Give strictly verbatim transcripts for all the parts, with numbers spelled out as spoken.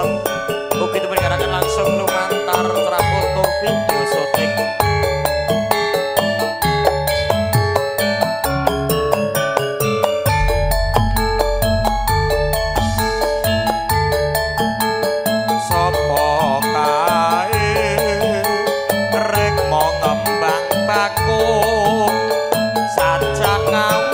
Jateng begitu bergerakan langsung lumantar terapur topi Yusotik. Sopo kae rek mau ngembang baku sajak ngawe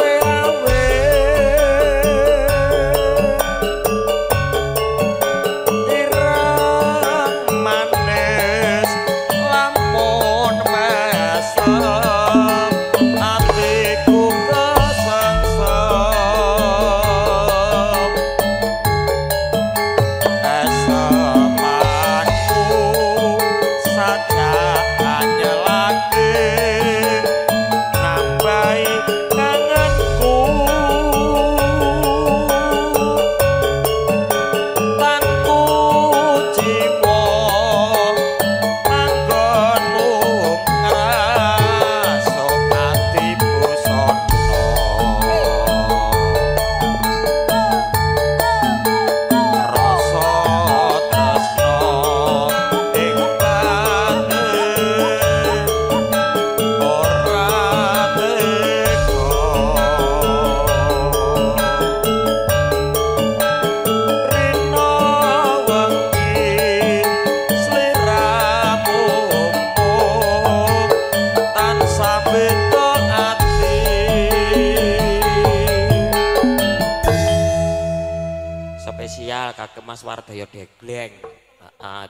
Mas Wardoyo Degleng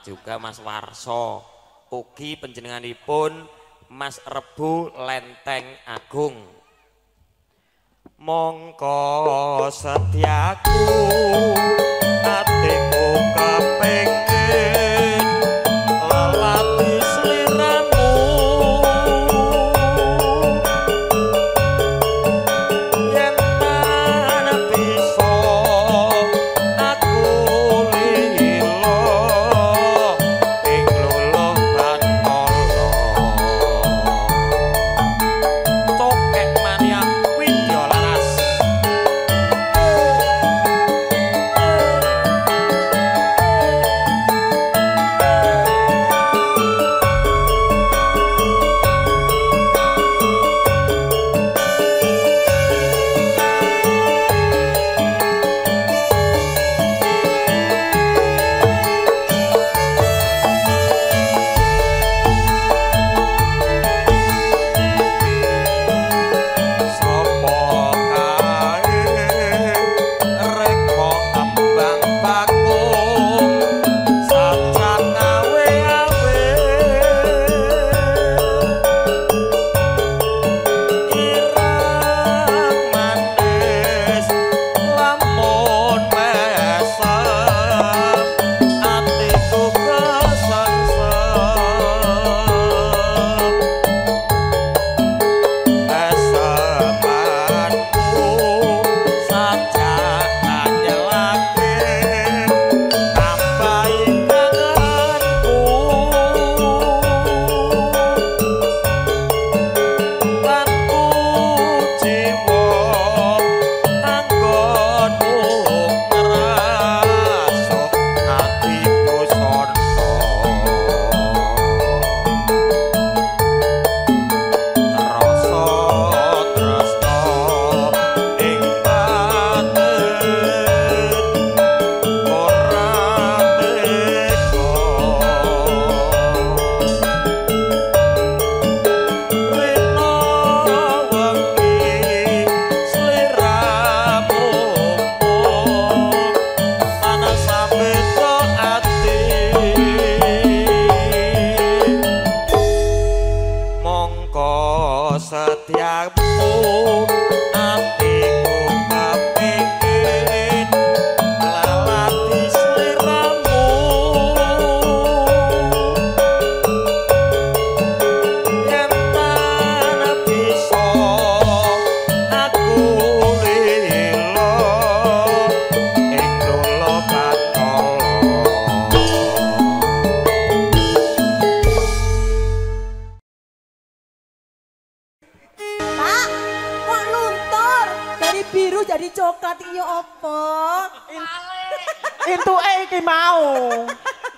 juga Mas Warso ugi panjenenganipun Mas Rebu Lenteng Agung. Mongko setiaku atiku kepengin lelati seliramu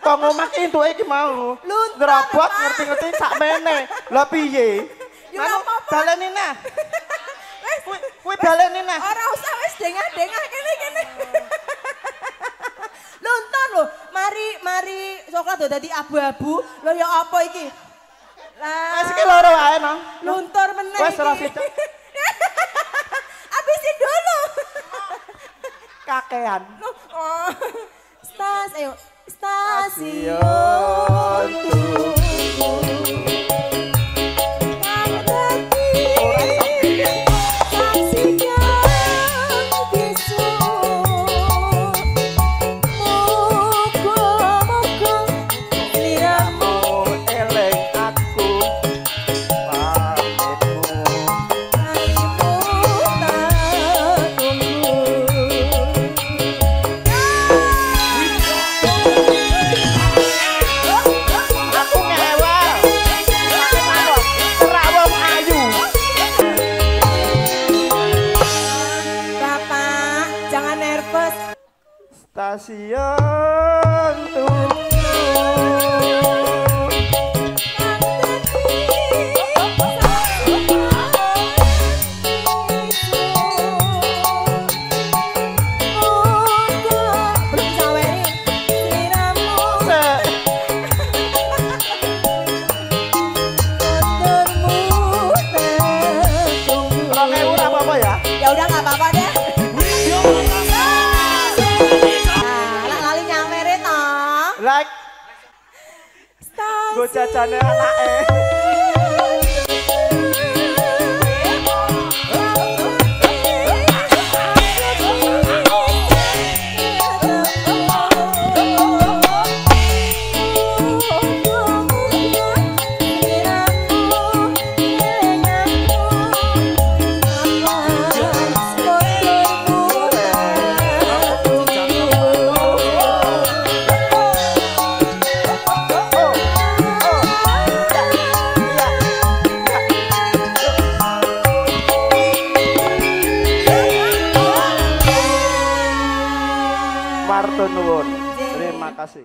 Kok ngomak itu iki mau. Ngerobot ngerti-ngerti sak meneh. Lah piye? Ya apa-apa. Baleni nah. Wis kuwi baleni nah. Ora usah wis dengah-dengah kene-kene. Luntur lho, mari mari coklat dadi abu-abu. Lho ya apa iki? Lah wis iki loro wae no. Luntur meneh. Wis ora sithik. Habisin dulu. Kakean. Oh. Stas, ayo. Stasiun Tugu. Stasiun Tugu. Gue cacane anake.